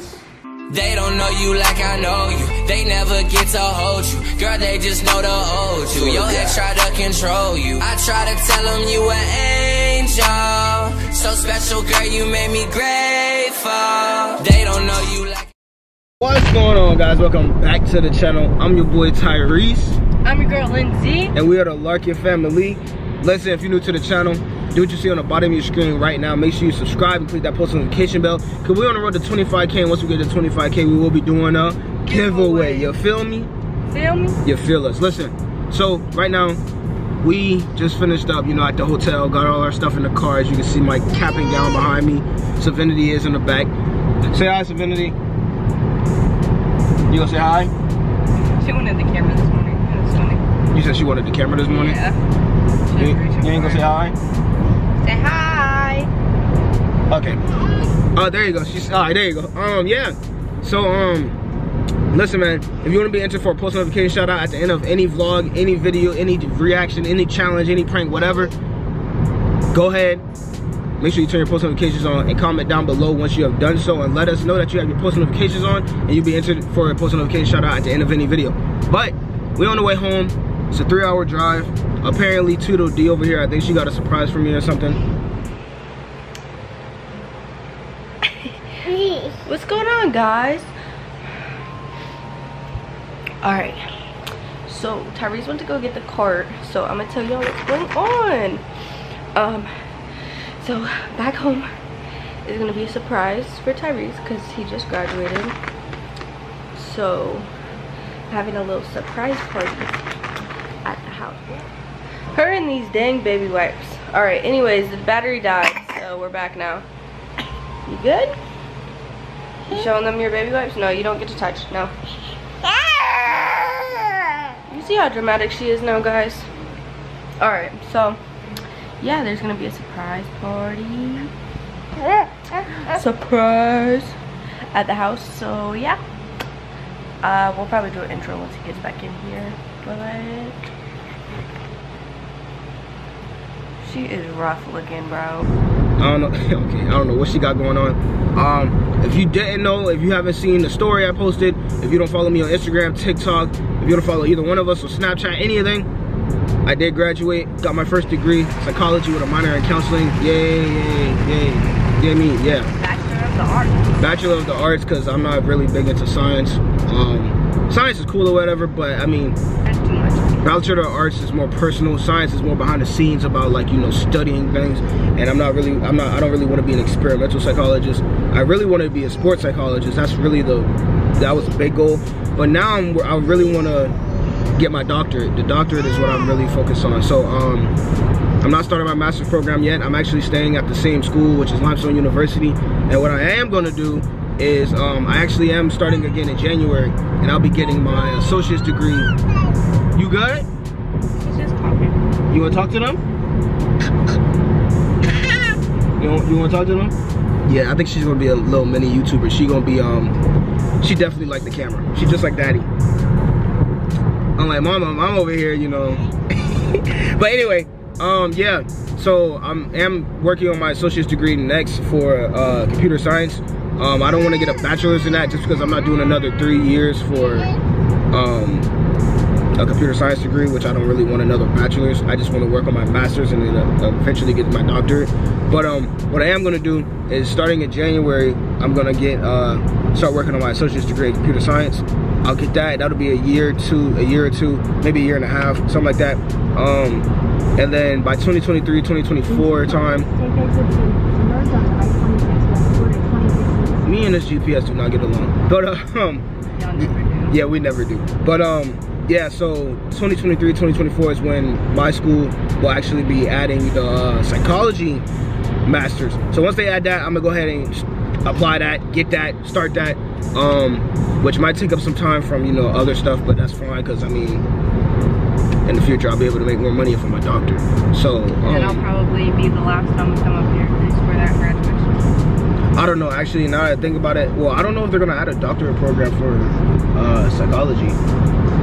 Woods. They don't know you like I know you. They never get to hold you. Girl, they just know to hold you. Your ex try to control you. I try to tell them you an angel. So special, girl, you made me grateful. They don't know you like. What's going on, guys? Welcome back to the channel. I'm your boy Tyrese. I'm your girl Lindsay. And we are the Larkin family. Listen, if you're new to the channel, do what you see on the bottom of your screen right now. Make sure you subscribe and click that post notification bell, because we're on the road to 25K, and once we get to 25K, we will be doing a giveaway. You feel me? Feel me? You feel us. Listen, so right now, we just finished up, you know, at the hotel, got all our stuff in the car. As you can see, my cap and gown behind me. Savinity is in the back. Say hi, Savinity. You gonna say hi? She wanted the camera this morning. It was funny. You said she wanted the camera this morning? Yeah. You ain't gonna say hi? Say hi. Okay. Oh, there you go. She's all right. There you go. Yeah. So, listen, man. If you want to be entered for a post notification shout out at the end of any vlog, any video, any reaction, any challenge, any prank, whatever, go ahead. Make sure you turn your post notifications on and comment down below once you have done so, and let us know that you have your post notifications on and you'll be entered for a post notification shout out at the end of any video. But we're on the way home. It's a 3-hour drive. Apparently, Toodle D over here, I think she got a surprise for me or something. What's going on, guys? Alright, so Tyrese went to go get the cart, so I'm gonna tell y'all what's going on. So back home is gonna be a surprise for Tyrese because he just graduated. So, having a little surprise party at the house. Her and these dang baby wipes. Alright, anyways, the battery died, so we're back now. You good? You showing them your baby wipes? No, you don't get to touch. No. You see how dramatic she is now, guys? Alright, so, yeah, there's gonna be a surprise party. Surprise! At the house, so, yeah. We'll probably do an intro once he gets back in here. But she is rough looking, bro. I don't know. Okay, I don't know what she got going on. If you didn't know, if you haven't seen the story I posted, if you don't follow me on Instagram, TikTok, if you don't follow either one of us on Snapchat, anything, I did graduate, got my first degree, psychology with a minor in counseling. Yay, yay, yay. You know what I mean? Yeah. Bachelor of the Arts. Bachelor of the Arts, because I'm not really big into science. Science is cool or whatever, but I mean, Bachelor of Arts is more personal. Science is more behind the scenes about, like, you know, studying things. And I don't really want to be an experimental psychologist. I really want to be a sports psychologist. That's really that was a big goal. But now I really want to get my doctorate. The doctorate is what I'm really focused on. So I'm not starting my master's program yet. I'm actually staying at the same school, which is Limestone University. And what I am going to do is I actually am starting again in January, and I'll be getting my associate's degree. You good? She's just talking. You want to talk to them? You want to talk to them? Yeah, I think she's going to be a little mini YouTuber. She's going to be, she definitely likes the camera. She's just like daddy. I'm like, mama, I'm over here, you know. But anyway, yeah. So I am working on my associate's degree next for computer science. I don't want to get a bachelor's in that just because I'm not doing another 3 years for a computer science degree, which I don't really want another bachelor's. I just want to work on my master's and then eventually get my doctorate. But what I am going to do is, starting in January, I'm going to get start working on my associate's degree in computer science. I'll get that. That'll be a year or two, maybe a year and a half, something like that. And then by 2023, 2024 time. Me and this GPS do not get along, but yeah, we never do. But yeah, so 2023, 2024 is when my school will actually be adding the psychology masters. So once they add that, I'm gonna go ahead and apply that, get that, start that, which might take up some time from, you know, other stuff, but that's fine, because I mean, in the future I'll be able to make more money for my doctor. So and I'll probably be the last time we come up here for that graduation. I don't know, actually, now that I think about it, well, I don't know if they're gonna add a doctorate program for psychology.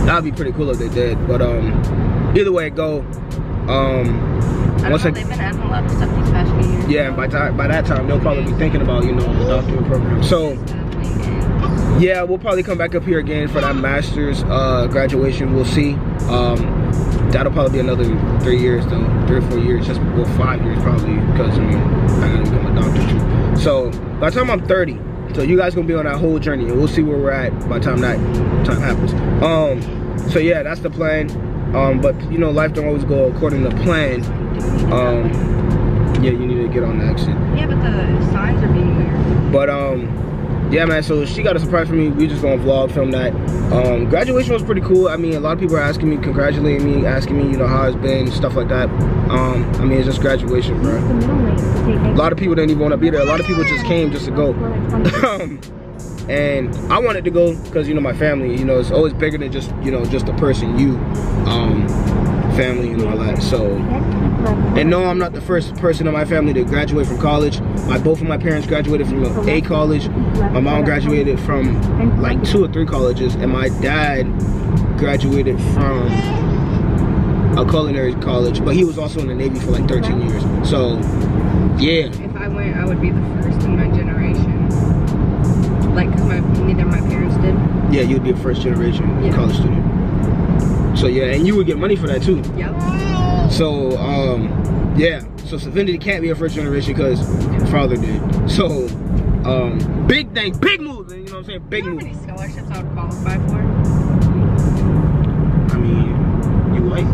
That'd be pretty cool if they did, but either way it go, they've been adding a lot of stuff these past few years. Yeah, and by that time they'll probably be thinking about, you know, the doctorate program. So yeah, we'll probably come back up here again for that master's graduation. We'll see. That'll probably be another 3 years though, 3 or 4 years, just before 5 years probably, because I mean, I gotta become a doctor too. So by the time I'm 30, so you guys gonna be on that whole journey, and we'll see where we're at by the time that time happens. So yeah, that's the plan. But you know, life don't always go according to plan. Yeah, you need to get on the action. Yeah, but the signs are being weird. But yeah, man, so she got a surprise for me. We just gonna vlog, film that. Graduation was pretty cool. I mean, a lot of people are asking me, congratulating me, asking me, you know, how it's been, stuff like that. I mean, it's just graduation, bro. A lot of people didn't even want to be there. A lot of people just came just to go. And I wanted to go because, you know, my family, you know, it's always bigger than just, you know, just the person, you, family and all that. So, and no, I'm not the first person in my family to graduate from college. Both of my parents graduated from a college. My mom graduated from like 2 or 3 colleges, and my dad graduated from a culinary college, but he was also in the Navy for like 13 years. So, yeah. If I went, I would be the first in my generation. Like, cause neither of my parents did. Yeah, you'd be a first generation college student. So yeah, and you would get money for that too. Yep. So yeah, so Savinity can't be a first generation because her father did. So big thing, big move, you know what I'm saying? Big move. How many scholarships I would qualify for? I mean, you white?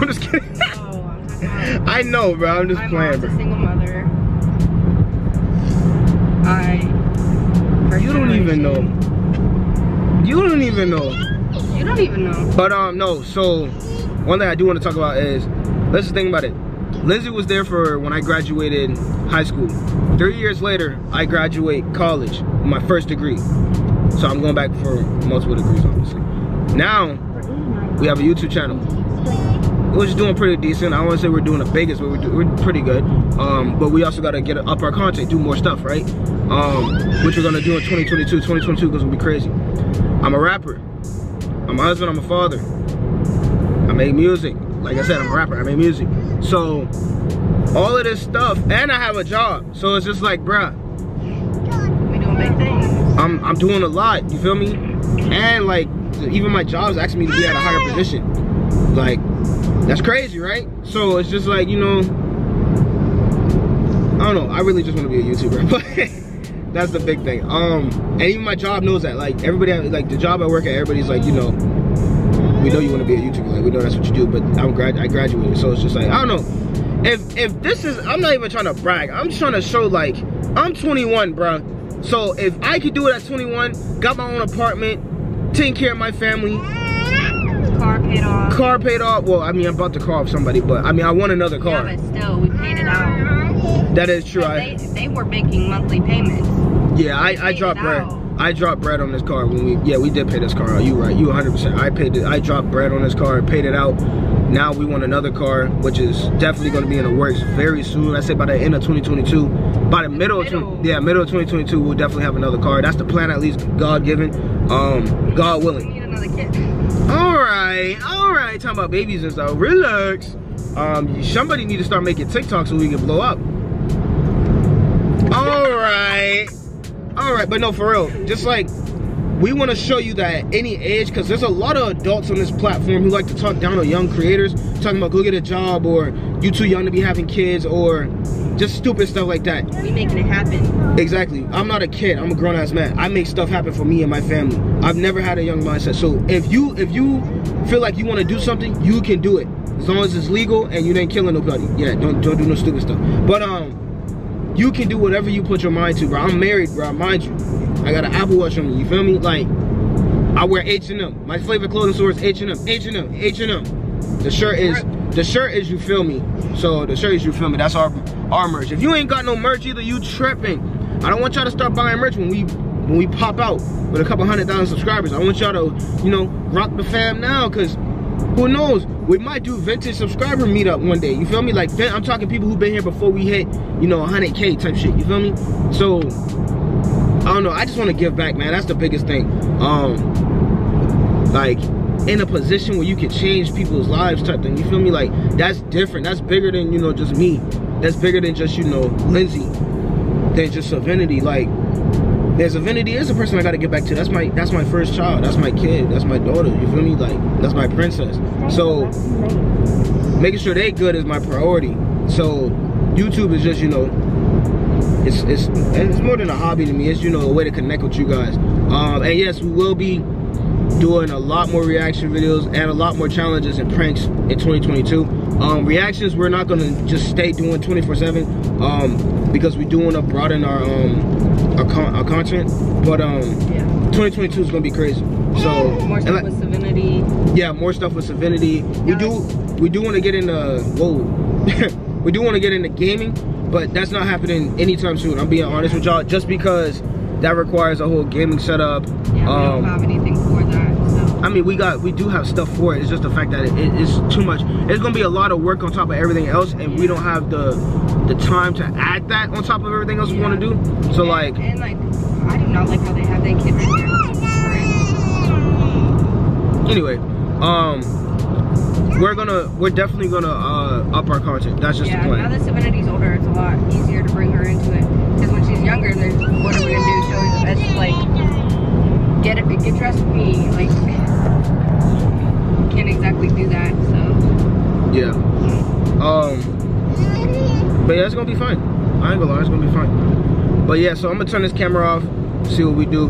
I'm just kidding. No, I'm not. I know, bro. I'm just playing, bro. I'm a single mother. You don't even know. You don't even know. You don't even know. But no, so one thing I do want to talk about is, let's just think about it. Lindsay was there for when I graduated high school. 3 years later, I graduate college with my first degree. So I'm going back for multiple degrees, obviously. Now, we have a YouTube channel. We're just doing pretty decent. I want to say we're doing the biggest, but we're pretty good. But we also got to get up our content, do more stuff, right? Which we're going to do in 2022. 2022 goes will be crazy. I'm a rapper. I'm a husband, I'm a father. I make music. Like I said, I'm a rapper, I make music. So, all of this stuff, and I have a job. So it's just like, bruh. We doing big things. I'm doing a lot, you feel me? And like, even my job's asking me to be at a higher position. Like, that's crazy, right? So it's just like, you know, I don't know, I really just want to be a YouTuber. But that's the big thing. And even my job knows that. Like, everybody, like the job I work at, everybody's like, you know, we know you want to be a YouTuber. Like, we know that's what you do. But I graduated, so it's just like, I don't know. If this is, I'm not even trying to brag. I'm just trying to show like, I'm 21, bro. So if I could do it at 21, got my own apartment, taking care of my family, car paid off. Car paid off. Well, I mean, I'm about to call off somebody, but I mean, I want another car. Yeah, but still, we paid it out. That is true. They were making monthly payments. Yeah, I dropped bread. I dropped bread on this car when we did pay this car out. You right, you 100%. I dropped bread on this car, paid it out. Now we want another car, which is definitely going to be in the works very soon. I say by the end of 2022, by the middle of 2022, we'll definitely have another car. That's the plan, at least God given, God willing. We need another kid. All right, talking about babies and stuff. Relax. Somebody need to start making TikTok so we can blow up. All right. All right, but no, for real, just like, we want to show you that at any age, because there's a lot of adults on this platform who like to talk down on young creators, talking about go get a job, or you too young to be having kids, or just stupid stuff like that. We making it happen. Exactly. I'm not a kid. I'm a grown-ass man. I make stuff happen for me and my family. I've never had a young mindset. So if you feel like you want to do something, you can do it, as long as it's legal and you ain't killing nobody. Yeah, don't do no stupid stuff. But you can do whatever you put your mind to, bro. I'm married, bro, mind you. I got an Apple Watch on me, you feel me? Like, I wear H&M. My favorite clothing store is H&M, H&M, H&M. The shirt is, you feel me? So the shirt is, you feel me? That's our merch. If you ain't got no merch either, you tripping. I don't want y'all to start buying merch when we pop out with a couple 100,000 subscribers. I want y'all to, you know, rock the fam now, because who knows? We might do vintage subscriber meetup one day. You feel me? Like, I'm talking people who've been here before we hit, you know, 100K type shit. You feel me? So, I don't know. I just want to give back, man. That's the biggest thing. Like, in a position where you can change people's lives type thing. You feel me? Like, that's different. That's bigger than, you know, just me. That's bigger than just, you know, Lindsay. Than just Savinity. Like, There's Savinity is a person I gotta get back to. That's my first child. That's my kid. That's my daughter. You feel me? Like, that's my princess. So making sure they good is my priority. So YouTube is just, you know, it's more than a hobby to me. It's, you know, a way to connect with you guys. And yes, we will be doing a lot more reaction videos and a lot more challenges and pranks in 2022. Reactions, we're not gonna just stay doing 24/7, because we do want to broaden our content. But 2022 is gonna be crazy. So more stuff with Savinity. Yeah, more stuff with Savinity. We do want to get into we do want to get into gaming, but that's not happening anytime soon. I'm being honest with y'all, just because that requires a whole gaming setup. Yeah, we don't have anything for that. So. I mean, we do have stuff for it. It's just the fact that it's too much. It's gonna be a lot of work on top of everything else, and we don't have the time to add that on top of everything else we want to do. So and I do not like how they have their kids in there. Anyway, we're definitely gonna up our content. That's just the plan. Now that Savinity's older, it's a lot easier to bring her into it. Because when she's younger, there's what are we gonna do? So it's just like get dressed with me. Like, can't exactly do that. So yeah. But yeah, it's gonna be fun. I ain't gonna lie, it's gonna be fun. But yeah, so I'm gonna turn this camera off. See what we do.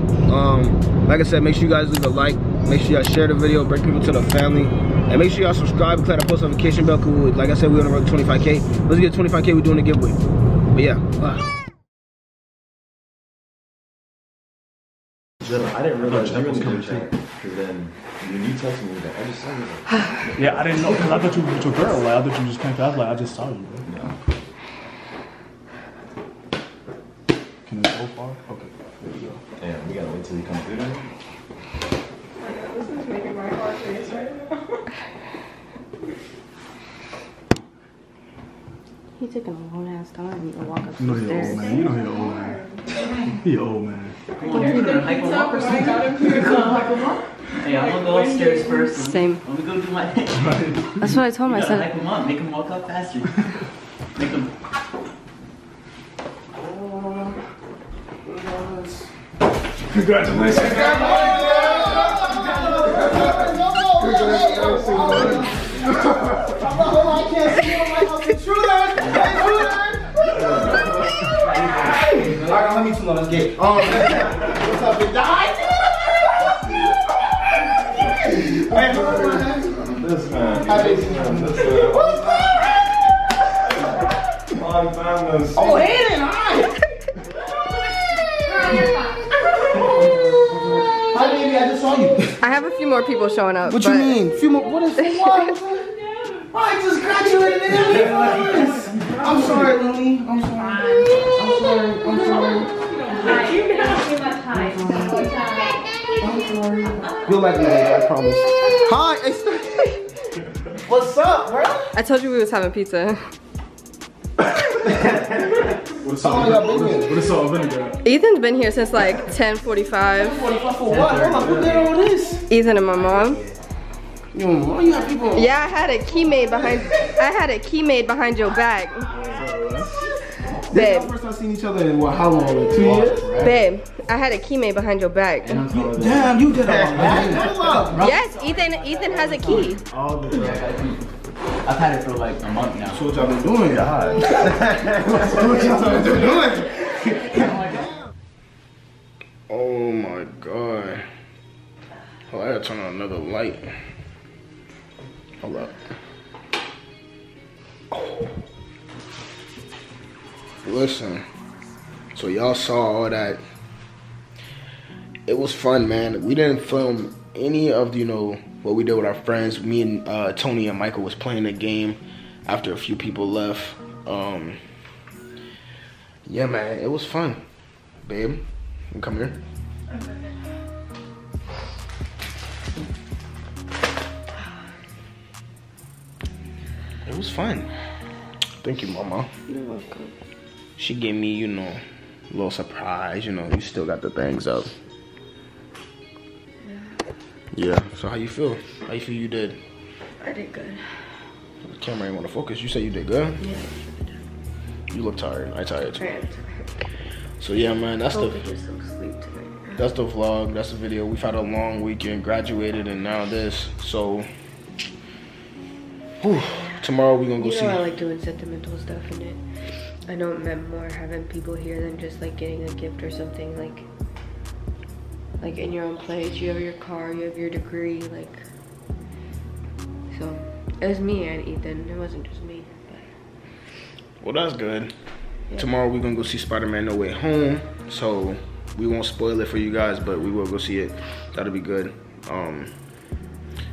Like I said, make sure you guys leave a like. Make sure y'all share the video, bring people to the family, and make sure y'all subscribe, click the post notification bell. Cause like I said, we're on the road to 25K. Let's get 25K. We're doing a giveaway. But yeah, I didn't realize that was coming back. Cause then when you texted me, I just saw you. Yeah, I didn't know. Cause I thought you were with your girl. Like, I thought you just came back. Like, I just saw you. Bro. No. Can it go far? Okay. There you go. Damn, we gotta wait till you come through then. He took a long ass time to walk up the stairs. You know he old man. He old man. Come on, are you gonna hike him up or something? Hey, I'm gonna go upstairs first. Same. I'm gonna go do my thing. That's what I told him. I said, hike him up, make him walk up faster. Make him. Congratulations. I can't see him. Let me know. Let's get. What's up, big guy? This man. Oh, Aiden, hi. Hi, baby. I just saw you. I have a few more people showing up. What you mean? Few more? What is what? I just graduated in Italy. I'm sorry, Lily. I'm sorry. I'm sorry. You'll like me later, I promise. Hi. What's up, bro? I told you we was having pizza. What is all vinegar? Ethan's been here since like 10:45. 10:45 for what? I'm like, who did all this? Ethan and my mom. Your mom, you have people. Yeah, I had a key made behind your back. Babe. First time seen each other in what? How long? Like 2 years? Babe, I had a key made behind your back. Damn, you did that. Yes, Ethan has a key. I've had it for like a month now. So what y'all been doing? Oh my god. Oh, I gotta turn on another light. Hold up. Oh. Listen, so y'all saw all that. It was fun, man. We didn't film any of, you know, what we did with our friends. Me and Tony and Michael was playing a game after a few people left. Yeah, man, it was fun. Babe, you come here. It was fun. Thank you, Mama. You're welcome. She gave me, you know, a little surprise. You know, you still got the bangs up. Yeah. So how you feel? How you feel you did? I did good. The camera ain't want to focus. You said you did good? Yeah. You look tired. I tired too. I am tired. So yeah, man, that's the vlog, that's the video. We've had a long weekend, graduated, and now this. So whew, tomorrow we're gonna go see. I like doing sentimental stuff in it. I know it meant more having people here than just like getting a gift or something. Like in your own place, you have your car, you have your degree, like. So it was me and Ethan. It wasn't just me. But. Well, that's good. Yeah. Tomorrow we're gonna go see Spider-Man: No Way Home. So we won't spoil it for you guys, but we will go see it. That'll be good.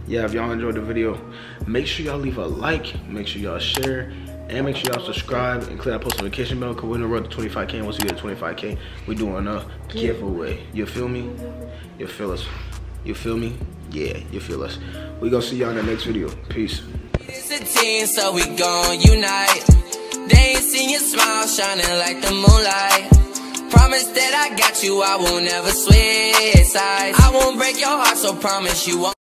Yeah, if y'all enjoyed the video, make sure y'all leave a like, make sure y'all share, and make sure y'all subscribe and click that post notification bell, because we're in the road to 25K. Once we get to 25K, we're doing a giveaway. You feel me? You feel us? You feel me? Yeah, you feel us. We're gonna see y'all in the next video. Peace. It's a team, so we gon' unite. They ain't seen your smile shining like the moonlight. Promise that I got you, I won't ever switch sides. I won't break your heart, so promise you won't.